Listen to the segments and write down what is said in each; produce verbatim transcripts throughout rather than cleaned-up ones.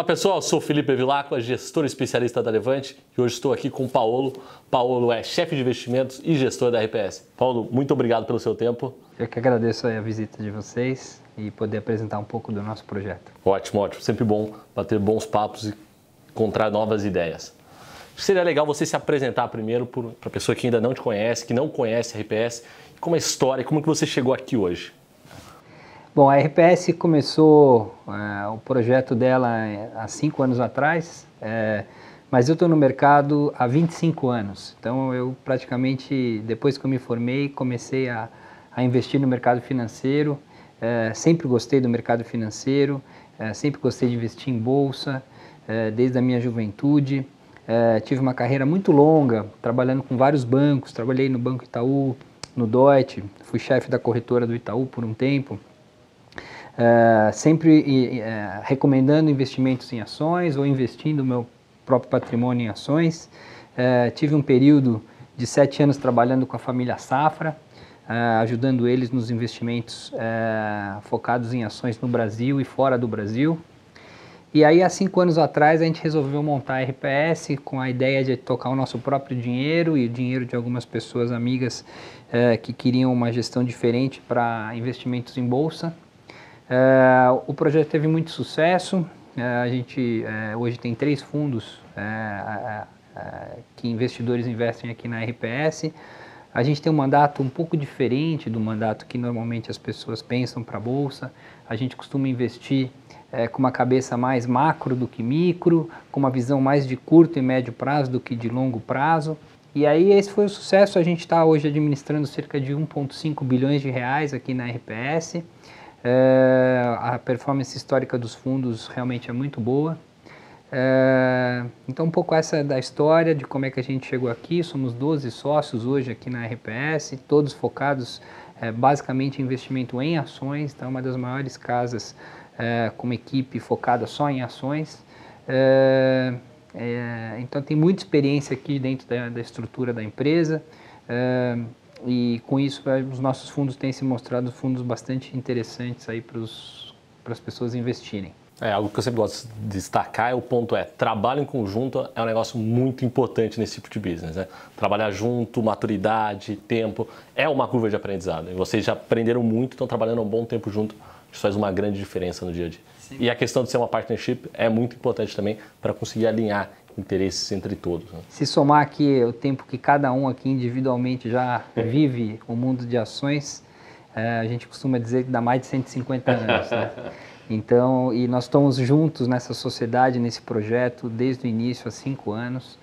Olá pessoal, eu sou Felipe Bevilacqua, gestor especialista da Levante, e hoje estou aqui com o Paolo. Paolo é chefe de investimentos e gestor da R P S. Paulo, muito obrigado pelo seu tempo. Eu que agradeço a visita de vocês e poder apresentar um pouco do nosso projeto. Ótimo, ótimo. Sempre bom bater bons papos e encontrar novas ideias. Seria legal você se apresentar primeiro para a pessoa que ainda não te conhece, que não conhece a R P S, como é a história, como que você chegou aqui hoje. Bom, a R P S começou uh, o projeto dela há cinco anos atrás, é, mas eu estou no mercado há vinte e cinco anos. Então, eu praticamente, depois que eu me formei, comecei a, a investir no mercado financeiro. É, sempre gostei do mercado financeiro, é, sempre gostei de investir em bolsa, é, desde a minha juventude. É, tive uma carreira muito longa, trabalhando com vários bancos. Trabalhei no Banco Itaú, no Deutsche, fui chefe da corretora do Itaú por um tempo. Uh, sempre uh, recomendando investimentos em ações ou investindo o meu próprio patrimônio em ações. Uh, tive um período de sete anos trabalhando com a família Safra, uh, ajudando eles nos investimentos uh, focados em ações no Brasil e fora do Brasil. E aí, há cinco anos atrás, a gente resolveu montar a R P S com a ideia de tocar o nosso próprio dinheiro e o dinheiro de algumas pessoas amigas uh, que queriam uma gestão diferente para investimentos em bolsa. Uh, o projeto teve muito sucesso, uh, a gente uh, hoje tem três fundos uh, uh, uh, que investidores investem aqui na R P S. A gente tem um mandato um pouco diferente do mandato que normalmente as pessoas pensam para a Bolsa. A gente costuma investir uh, com uma cabeça mais macro do que micro, com uma visão mais de curto e médio prazo do que de longo prazo. E aí esse foi o sucesso. A gente está hoje administrando cerca de um vírgula cinco bilhões de reais aqui na R P S. É, a performance histórica dos fundos realmente é muito boa. É, então, um pouco essa da história de como é que a gente chegou aqui. Somos doze sócios hoje aqui na R P S, todos focados é, basicamente em investimento em ações. Então, uma das maiores casas é, com uma equipe focada só em ações. É, é, então, tem muita experiência aqui dentro da, da estrutura da empresa. É, E com isso, os nossos fundos têm se mostrado fundos bastante interessantes aí para as pessoas investirem. É, algo que eu sempre gosto de destacar é o ponto é, trabalho em conjunto é um negócio muito importante nesse tipo de business, né? Trabalhar junto, maturidade, tempo, é uma curva de aprendizado. E vocês já aprenderam muito, estão trabalhando um bom tempo junto, isso faz uma grande diferença no dia a dia. Sim. E a questão de ser uma partnership é muito importante também para conseguir alinhar interesses entre todos, né? Se somar aqui o tempo que cada um aqui individualmente já vive o mundo de ações, a gente costuma dizer que dá mais de cento e cinquenta anos, né? Então, e nós estamos juntos nessa sociedade, nesse projeto, desde o início, há cinco anos.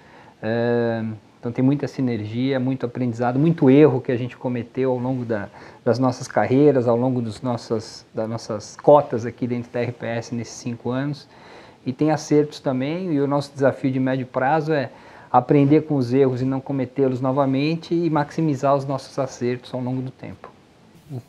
Então, tem muita sinergia, muito aprendizado, muito erro que a gente cometeu ao longo da, das nossas carreiras, ao longo dos nossas, das nossas cotas aqui dentro da R P S nesses cinco anos. E tem acertos também, e o nosso desafio de médio prazo é aprender com os erros e não cometê-los novamente e maximizar os nossos acertos ao longo do tempo.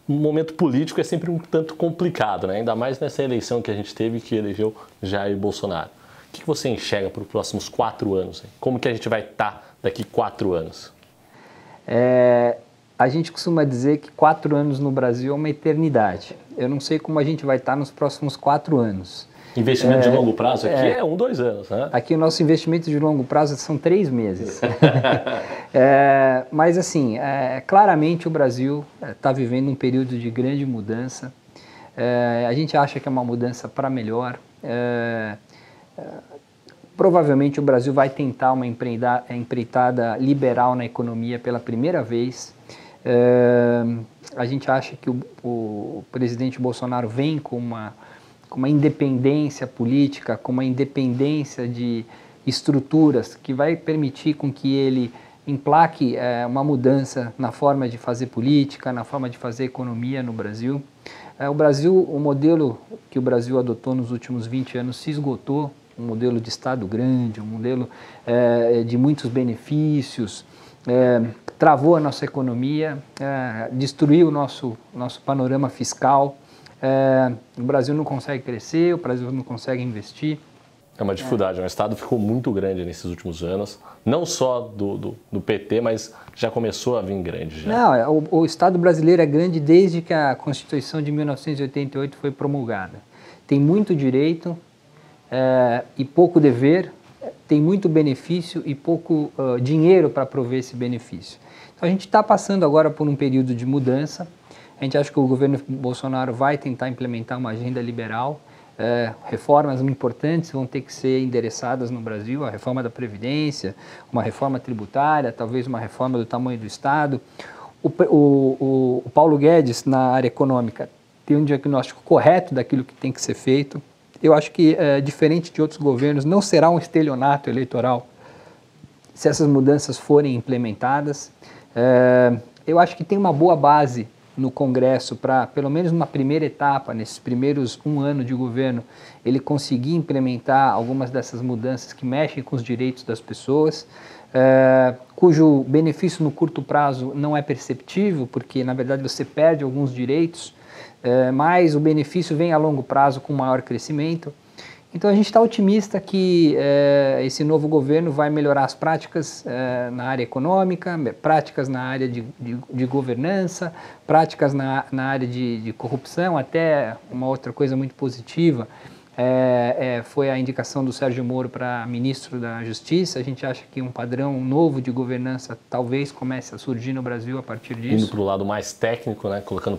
O momento político é sempre um tanto complicado, né? Ainda mais nessa eleição que a gente teve, que elegeu Jair Bolsonaro. O que você enxerga para os próximos quatro anos? Como que a gente vai estar daqui quatro anos? É, a gente costuma dizer que quatro anos no Brasil é uma eternidade. Eu não sei como a gente vai estar nos próximos quatro anos. Investimento é, de longo prazo aqui é, é um, dois anos, né? Aqui o nosso investimento de longo prazo são três meses. é, mas assim, é, claramente o Brasil está vivendo um período de grande mudança. É, a gente acha que é uma mudança para melhor. É, é, provavelmente o Brasil vai tentar uma empreitada liberal na economia pela primeira vez. É, a gente acha que o, o presidente Bolsonaro vem com uma... com uma independência política, com uma independência de estruturas que vai permitir com que ele emplaque é, uma mudança na forma de fazer política, na forma de fazer economia no Brasil. É, o Brasil, o modelo que o Brasil adotou nos últimos vinte anos se esgotou, um modelo de Estado grande, um modelo é, de muitos benefícios, é, travou a nossa economia, é, destruiu o nosso, nosso panorama fiscal. É, o Brasil não consegue crescer, o Brasil não consegue investir. É uma dificuldade, é. O Estado ficou muito grande nesses últimos anos, não só do, do, do P T, mas já começou a vir grande. Já. Não, o, o Estado brasileiro é grande desde que a Constituição de mil novecentos e oitenta e oito foi promulgada. Tem muito direito, é, e pouco dever, tem muito benefício e pouco uh, dinheiro para prover esse benefício. Então a gente está passando agora por um período de mudança. A gente acha que o governo Bolsonaro vai tentar implementar uma agenda liberal. É, reformas importantes vão ter que ser endereçadas no Brasil, a reforma da Previdência, uma reforma tributária, talvez uma reforma do tamanho do Estado. O, o, o Paulo Guedes, na área econômica, tem um diagnóstico correto daquilo que tem que ser feito. Eu acho que, é, diferente de outros governos, não será um estelionato eleitoral se essas mudanças forem implementadas. É, eu acho que tem uma boa base no Congresso para, pelo menos numa primeira etapa, nesses primeiros um ano de governo, ele conseguir implementar algumas dessas mudanças que mexem com os direitos das pessoas, é, cujo benefício no curto prazo não é perceptível, porque, na verdade, você perde alguns direitos, é, mas o benefício vem a longo prazo com maior crescimento. Então, a gente está otimista que é, esse novo governo vai melhorar as práticas é, na área econômica, práticas na área de, de, de governança, práticas na, na área de, de corrupção. Até uma outra coisa muito positiva é, é, foi a indicação do Sérgio Moro para ministro da Justiça. A gente acha que um padrão novo de governança talvez comece a surgir no Brasil a partir disso. Indo para o lado mais técnico, né, colocando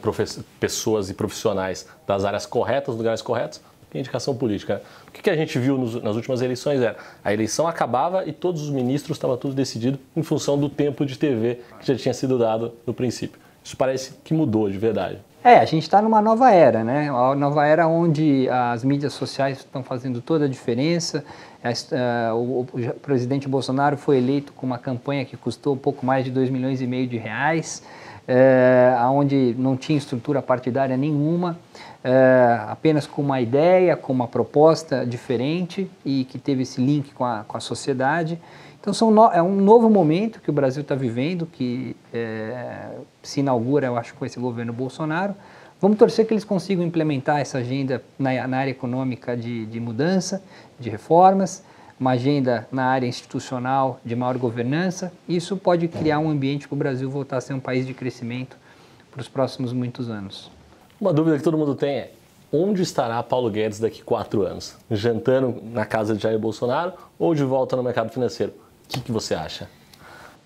pessoas e profissionais das áreas corretas, lugares corretos, indicação política. O que a gente viu nas últimas eleições era a eleição acabava e todos os ministros estavam tudo decidido em função do tempo de T V que já tinha sido dado no princípio. Isso parece que mudou de verdade. É, a gente está numa nova era, né? Uma nova era onde as mídias sociais estão fazendo toda a diferença. O presidente Bolsonaro foi eleito com uma campanha que custou pouco mais de dois milhões e meio de reais, é, onde não tinha estrutura partidária nenhuma, é, apenas com uma ideia, com uma proposta diferente e que teve esse link com a, com a sociedade. Então são no, é um novo momento que o Brasil está vivendo, que é, se inaugura, eu acho, com esse governo Bolsonaro. Vamos torcer que eles consigam implementar essa agenda na, na área econômica de, de mudança, de reformas, uma agenda na área institucional de maior governança. Isso pode criar um ambiente para o Brasil voltar a ser um país de crescimento para os próximos muitos anos. Uma dúvida que todo mundo tem é, onde estará Paulo Guedes daqui a quatro anos? Jantando na casa de Jair Bolsonaro ou de volta no mercado financeiro? O que, que você acha?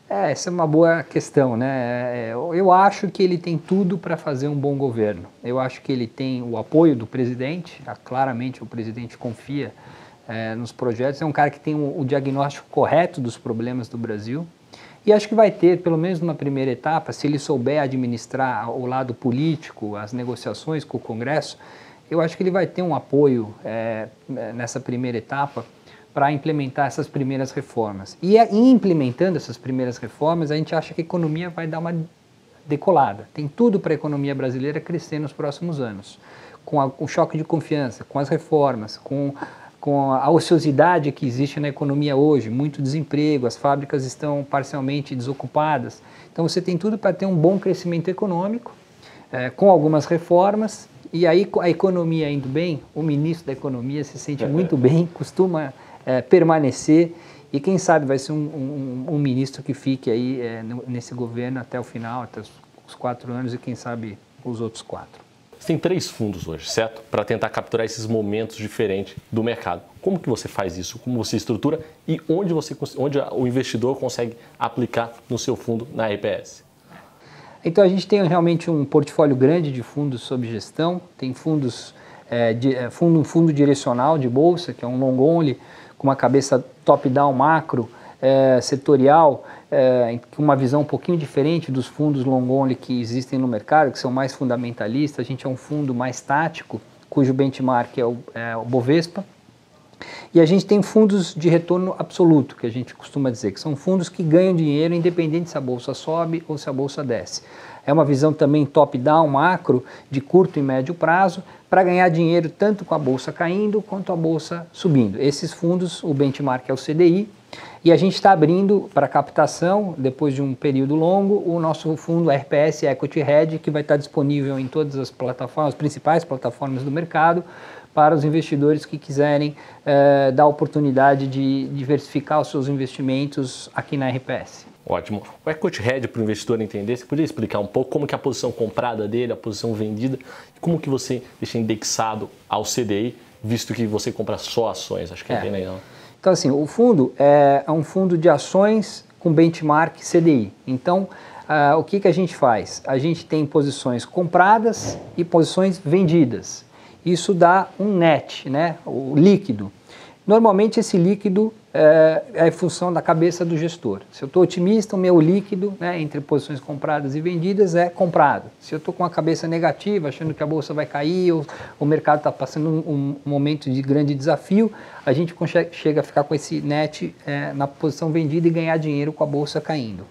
É, essa é uma boa questão, né? Eu acho que ele tem tudo para fazer um bom governo. Eu acho que ele tem o apoio do presidente, claramente o presidente confia é, nos projetos. É um cara que tem o diagnóstico correto dos problemas do Brasil. E acho que vai ter, pelo menos numa primeira etapa, se ele souber administrar o lado político, as negociações com o Congresso, eu acho que ele vai ter um apoio é, nessa primeira etapa para implementar essas primeiras reformas. E implementando essas primeiras reformas, a gente acha que a economia vai dar uma decolada. Tem tudo para a economia brasileira crescer nos próximos anos. Com a, o choque de confiança, com as reformas, com... com a ociosidade que existe na economia hoje, muito desemprego, as fábricas estão parcialmente desocupadas. Então você tem tudo para ter um bom crescimento econômico, é, com algumas reformas, e aí a economia indo bem, o ministro da Economia se sente muito bem, costuma é, permanecer, e quem sabe vai ser um, um, um ministro que fique aí é, nesse governo até o final, até os, os quatro anos, e quem sabe os outros quatro. Você tem três fundos hoje, certo? Para tentar capturar esses momentos diferentes do mercado. Como que você faz isso? Como você estrutura e onde, você, onde o investidor consegue aplicar no seu fundo na R P S? Então, a gente tem realmente um portfólio grande de fundos sob gestão. Tem fundos, é, de, é, fundo, um fundo direcional de bolsa, que é um long-only, com uma cabeça top-down macro, é, setorial, é, uma visão um pouquinho diferente dos fundos long-only que existem no mercado, que são mais fundamentalistas. A gente é um fundo mais tático, cujo benchmark é o, é o Bovespa. E a gente tem fundos de retorno absoluto, que a gente costuma dizer, que são fundos que ganham dinheiro independente se a bolsa sobe ou se a bolsa desce. É uma visão também top-down, macro, de curto e médio prazo, para ganhar dinheiro tanto com a bolsa caindo quanto a bolsa subindo. Esses fundos, o benchmark é o C D I, e a gente está abrindo para captação, depois de um período longo, o nosso fundo R P S Equity Hedge, que vai estar disponível em todas as plataformas, as principais plataformas do mercado, para os investidores que quiserem eh, dar a oportunidade de diversificar os seus investimentos aqui na R P S. Ótimo. O Equity Hedge, para o investidor entender, você poderia explicar um pouco como que é a posição comprada dele, a posição vendida, como que você deixa indexado ao C D I visto que você compra só ações, acho que é bem legal. Então, assim, o fundo é um fundo de ações com benchmark C D I. Então, uh, o que, que a gente faz? A gente tem posições compradas e posições vendidas. Isso dá um net, né? O líquido. Normalmente, esse líquido é, é função da cabeça do gestor. Se eu estou otimista, o meu líquido, né, entre posições compradas e vendidas é comprado. Se eu estou com a cabeça negativa, achando que a bolsa vai cair, ou o mercado está passando um, um momento de grande desafio, a gente chega a ficar com esse net é, na posição vendida e ganhar dinheiro com a bolsa caindo.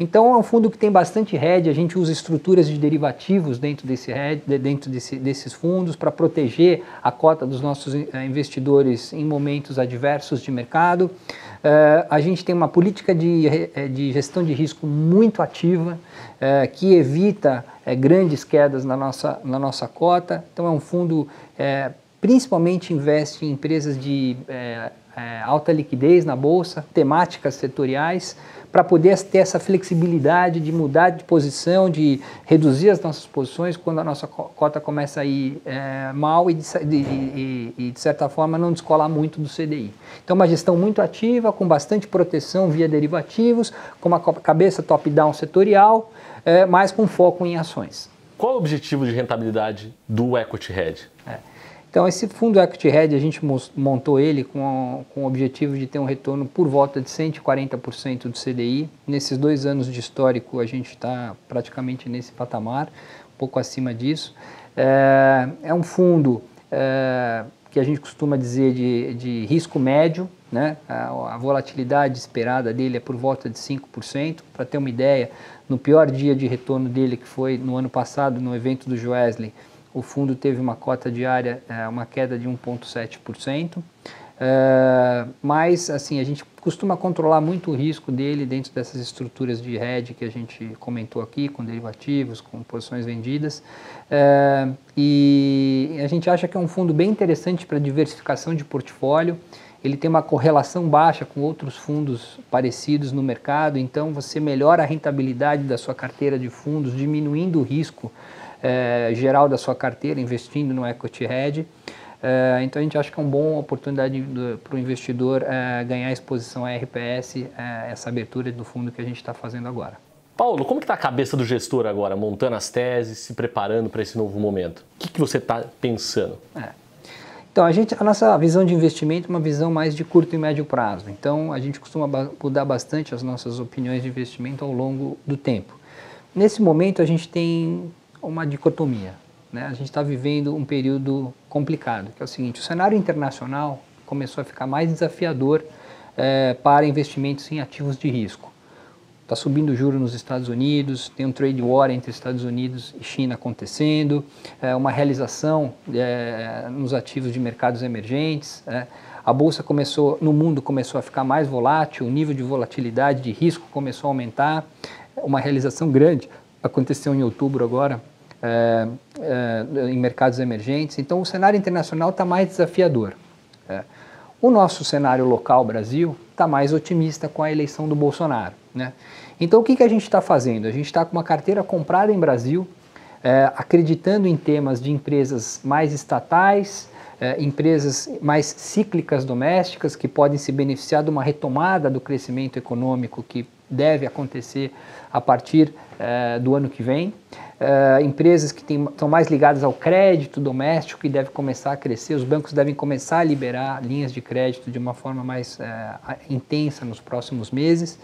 Então, é um fundo que tem bastante hedge, a gente usa estruturas de derivativos dentro, desse hedge, dentro desse, desses fundos para proteger a cota dos nossos investidores em momentos adversos de mercado. Uh, a gente tem uma política de, de gestão de risco muito ativa, uh, que evita uh, grandes quedas na nossa, na nossa cota. Então, é um fundo uh, principalmente investe em empresas de uh, uh, alta liquidez na bolsa, temáticas setoriais, para poder ter essa flexibilidade de mudar de posição, de reduzir as nossas posições quando a nossa cota começa a ir é, mal e de, de, de, de certa forma não descolar muito do C D I. Então, uma gestão muito ativa, com bastante proteção via derivativos, com uma cabeça top-down setorial, é, mas com foco em ações. Qual o objetivo de rentabilidade do Equity Hedge? É. Então, esse fundo Equity Hedge, a gente montou ele com, com o objetivo de ter um retorno por volta de cento e quarenta por cento do C D I. Nesses dois anos de histórico, a gente está praticamente nesse patamar, um pouco acima disso. É, é um fundo é, que a gente costuma dizer de, de risco médio, né? A, a volatilidade esperada dele é por volta de cinco por cento. Para ter uma ideia, no pior dia de retorno dele, que foi no ano passado, no evento do Joesley, o fundo teve uma cota diária, uma queda de um vírgula sete por cento, mas assim, a gente costuma controlar muito o risco dele dentro dessas estruturas de hedge que a gente comentou aqui, com derivativos, com posições vendidas, e a gente acha que é um fundo bem interessante para diversificação de portfólio. Ele tem uma correlação baixa com outros fundos parecidos no mercado, então você melhora a rentabilidade da sua carteira de fundos, diminuindo o risco É, geral da sua carteira, investindo no Equity Hedge. É, então, a gente acha que é uma boa oportunidade para o investidor é, ganhar exposição à R P S, é, essa abertura do fundo que a gente está fazendo agora. Paulo, como que está a cabeça do gestor agora, montando as teses, se preparando para esse novo momento? O que, que você está pensando? É. Então, a, gente, a nossa visão de investimento é uma visão mais de curto e médio prazo. Então, a gente costuma mudar bastante as nossas opiniões de investimento ao longo do tempo. Nesse momento, a gente tem uma dicotomia, né? A gente está vivendo um período complicado, que é o seguinte: o cenário internacional começou a ficar mais desafiador é, para investimentos em ativos de risco. Está subindo o juro nos Estados Unidos, tem um trade war entre Estados Unidos e China acontecendo, é, uma realização é, nos ativos de mercados emergentes, é, a bolsa começou, no mundo começou a ficar mais volátil, o nível de volatilidade, de risco começou a aumentar, uma realização grande aconteceu em outubro agora, é, é, em mercados emergentes. Então, o cenário internacional está mais desafiador. É. O nosso cenário local, Brasil, está mais otimista com a eleição do Bolsonaro, né? Então, o que, que a gente está fazendo? A gente está com uma carteira comprada em Brasil, é, acreditando em temas de empresas mais estatais, é, empresas mais cíclicas domésticas, que podem se beneficiar de uma retomada do crescimento econômico que deve acontecer a partir eh, do ano que vem. Eh, empresas que estão mais ligadas ao crédito doméstico e deve começar a crescer, os bancos devem começar a liberar linhas de crédito de uma forma mais eh, intensa nos próximos meses.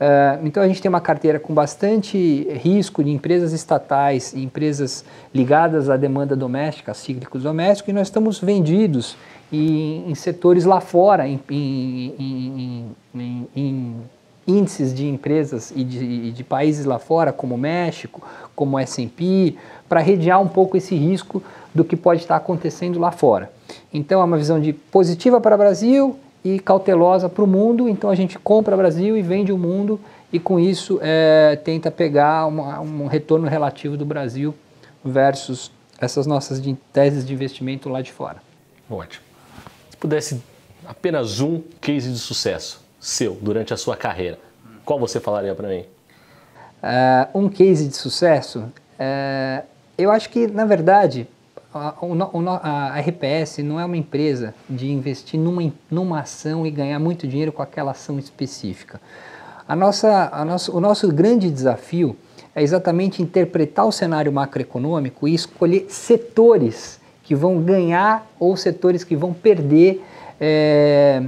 Eh, então, a gente tem uma carteira com bastante risco de empresas estatais e empresas ligadas à demanda doméstica, cíclicos domésticos, e nós estamos vendidos em, em setores lá fora, em, em, em, em, em índices de empresas e de, de países lá fora, como o México, como o S e P, para redear um pouco esse risco do que pode estar acontecendo lá fora. Então, é uma visão de positiva para o Brasil e cautelosa para o mundo. Então, a gente compra o Brasil e vende o mundo e, com isso, é, tenta pegar uma, um retorno relativo do Brasil versus essas nossas de, teses de investimento lá de fora. Ótimo. Se pudesse apenas um case de sucesso seu, durante a sua carreira, qual você falaria para mim? Uh, um case de sucesso? Uh, eu acho que, na verdade, a, a, a R P S não é uma empresa de investir numa, numa ação e ganhar muito dinheiro com aquela ação específica. A nossa, a nosso, o nosso grande desafio é exatamente interpretar o cenário macroeconômico e escolher setores que vão ganhar ou setores que vão perder é,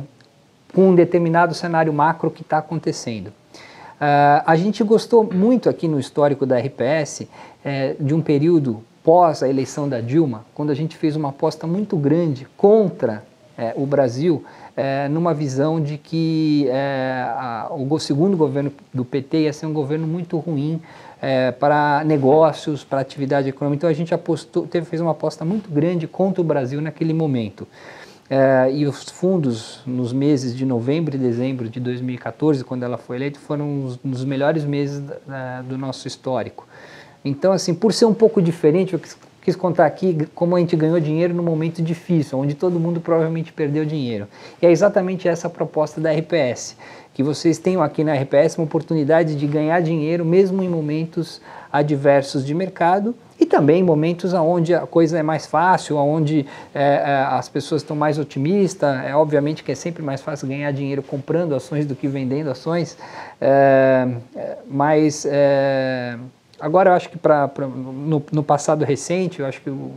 com um determinado cenário macro que está acontecendo. Uh, a gente gostou muito aqui no histórico da R P S é, de um período pós a eleição da Dilma, quando a gente fez uma aposta muito grande contra é, o Brasil, é, numa visão de que é, a, o segundo governo do P T ia ser um governo muito ruim é, para negócios, para atividade econômica. Então a gente apostou, teve, fez uma aposta muito grande contra o Brasil naquele momento. É, e os fundos, nos meses de novembro e dezembro de dois mil e quatorze, quando ela foi eleita, foram os, os melhores meses da, do nosso histórico. Então, assim, por ser um pouco diferente, eu quis, quis contar aqui como a gente ganhou dinheiro num momento difícil, onde todo mundo provavelmente perdeu dinheiro. E é exatamente essa a proposta da R P S, que vocês tenham aqui na R P S uma oportunidade de ganhar dinheiro mesmo em momentos adversos de mercado, e também momentos onde a coisa é mais fácil, onde é, as pessoas estão mais otimistas. É, obviamente que é sempre mais fácil ganhar dinheiro comprando ações do que vendendo ações, é, mas é, agora eu acho que pra, pra, no, no passado recente, eu acho que um,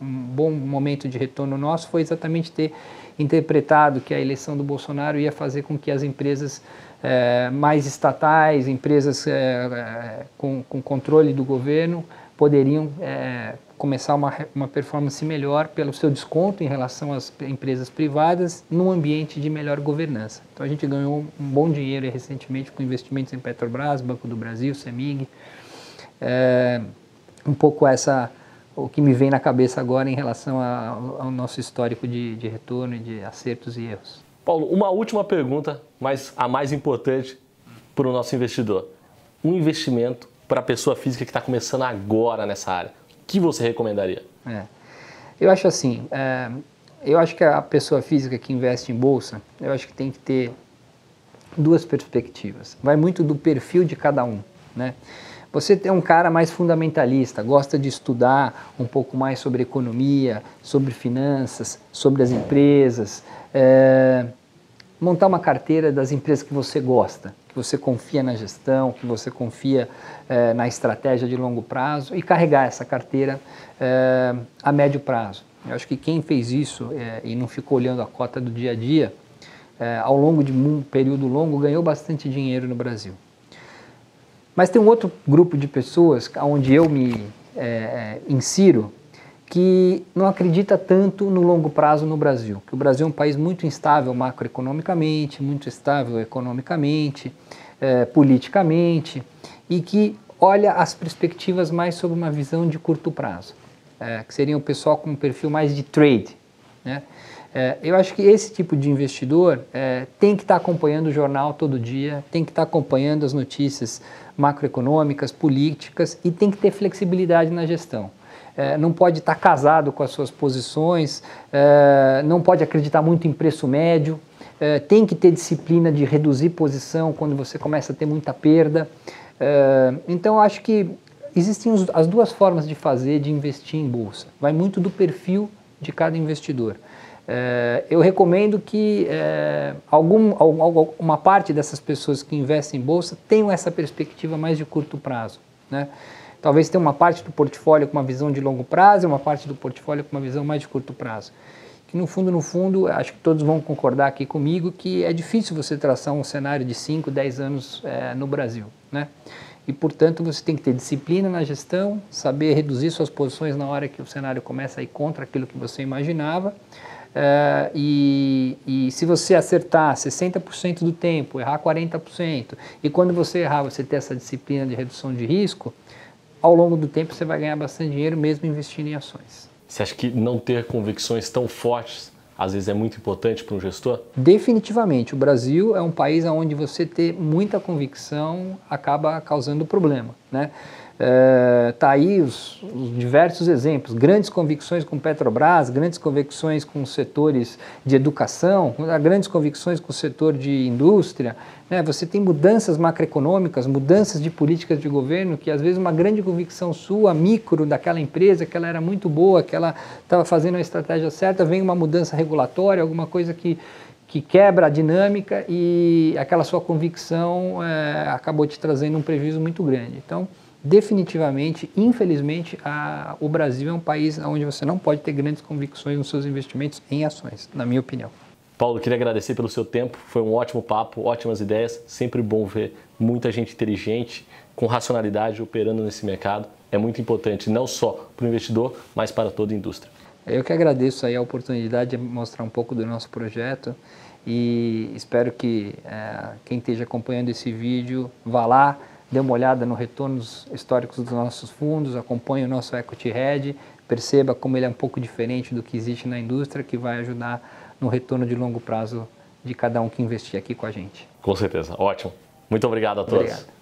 um bom momento de retorno nosso foi exatamente ter interpretado que a eleição do Bolsonaro ia fazer com que as empresas é, mais estatais, empresas é, com, com controle do governo, poderiam é, começar uma, uma performance melhor pelo seu desconto em relação às empresas privadas num ambiente de melhor governança. Então a gente ganhou um bom dinheiro recentemente com investimentos em Petrobras, Banco do Brasil, Cemig. É, um pouco essa, o que me vem na cabeça agora em relação a, ao nosso histórico de, de retorno, de acertos e erros. Paulo, uma última pergunta, mas a mais importante para o nosso investidor. Um investimento para a pessoa física que está começando agora nessa área, o que você recomendaria? É. Eu acho assim, é, eu acho que a pessoa física que investe em bolsa, eu acho que tem que ter duas perspectivas. Vai muito do perfil de cada um, né? Você é um cara mais fundamentalista, gosta de estudar um pouco mais sobre economia, sobre finanças, sobre as empresas, é, montar uma carteira das empresas que você gosta, que você confia na gestão, que você confia eh, na estratégia de longo prazo, e carregar essa carteira eh, a médio prazo. Eu acho que quem fez isso eh, e não ficou olhando a cota do dia a dia, eh, ao longo de um período longo, ganhou bastante dinheiro no Brasil. Mas tem um outro grupo de pessoas, onde eu me eh, insiro, que não acredita tanto no longo prazo no Brasil, que o Brasil é um país muito instável macroeconomicamente, muito estável economicamente, eh, politicamente, e que olha as perspectivas mais sob uma visão de curto prazo, eh, que seria o pessoal com um perfil mais de trade, né? Eh, eu acho que esse tipo de investidor eh, tem que estar acompanhando o jornal todo dia, tem que estar acompanhando as notícias macroeconômicas, políticas, e tem que ter flexibilidade na gestão. É, não pode estar casado com as suas posições, é, não pode acreditar muito em preço médio, é, tem que ter disciplina de reduzir posição quando você começa a ter muita perda. É, então, acho que existem os, as duas formas de fazer, de investir em bolsa. Vai muito do perfil de cada investidor. É, eu recomendo que é, algum, alguma parte dessas pessoas que investem em bolsa tenham essa perspectiva mais de curto prazo, né? Talvez tenha uma parte do portfólio com uma visão de longo prazo e uma parte do portfólio com uma visão mais de curto prazo. Que no fundo, no fundo, acho que todos vão concordar aqui comigo que é difícil você traçar um cenário de cinco, dez anos é, no Brasil, né? E, portanto, você tem que ter disciplina na gestão, saber reduzir suas posições na hora que o cenário começa a ir contra aquilo que você imaginava. Uh, e, e se você acertar sessenta por cento do tempo, errar quarenta por cento, e quando você errar, você ter essa disciplina de redução de risco, ao longo do tempo você vai ganhar bastante dinheiro mesmo investindo em ações. Você acha que não ter convicções tão fortes, às vezes, é muito importante para um gestor? Definitivamente. O Brasil é um país onde você ter muita convicção acaba causando problema, né? Está uh, aí os, os diversos exemplos, grandes convicções com Petrobras, grandes convicções com setores de educação, grandes convicções com o setor de indústria. Né? Você tem mudanças macroeconômicas, mudanças de políticas de governo, que às vezes uma grande convicção sua, micro, daquela empresa, que ela era muito boa, que ela estava fazendo a estratégia certa, vem uma mudança regulatória, alguma coisa que... que quebra a dinâmica e aquela sua convicção é, acabou te trazendo um prejuízo muito grande. Então, definitivamente, infelizmente, a, o Brasil é um país onde você não pode ter grandes convicções nos seus investimentos em ações, na minha opinião. Paulo, queria agradecer pelo seu tempo, foi um ótimo papo, ótimas ideias, sempre bom ver muita gente inteligente, com racionalidade, operando nesse mercado. É muito importante, não só para o investidor, mas para toda a indústria. Eu que agradeço aí a oportunidade de mostrar um pouco do nosso projeto e espero que é, quem esteja acompanhando esse vídeo vá lá, dê uma olhada no retornos históricos dos nossos fundos, acompanhe o nosso Equity Hedge, perceba como ele é um pouco diferente do que existe na indústria, que vai ajudar no retorno de longo prazo de cada um que investir aqui com a gente. Com certeza, ótimo. Muito obrigado a todos. Obrigado.